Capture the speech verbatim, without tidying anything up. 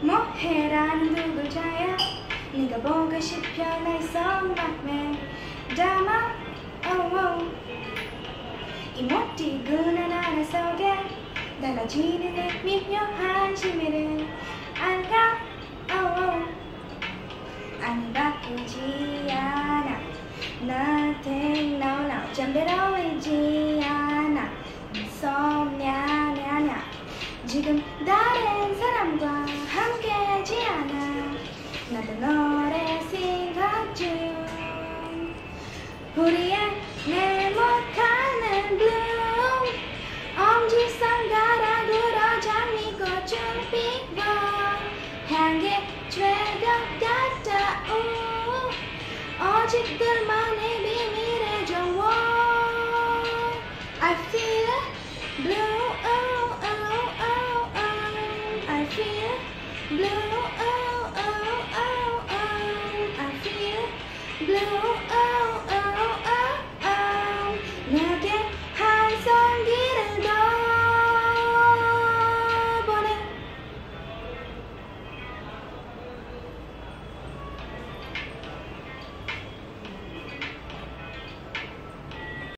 모해라는 불구자야 네가 보고 싶어 내 손막매 담아 oh oh 이 모티근한 하나 속에 달라지는 내 미묘한 심해를 알까 oh oh 안 바뀌지 않아 Nothing no no 잠들어오지 않아 무섭냐 아냐 지금 다른 사람과 함께하지 않아 나도 너를 생각 중 우리의 네모타는 blue 엄지손가락으로 잠이고 준비고 향기 최적 같아 우 오직들만의 비밀의 정원 I feel blue Blue, oh, oh, oh, oh, I feel blue.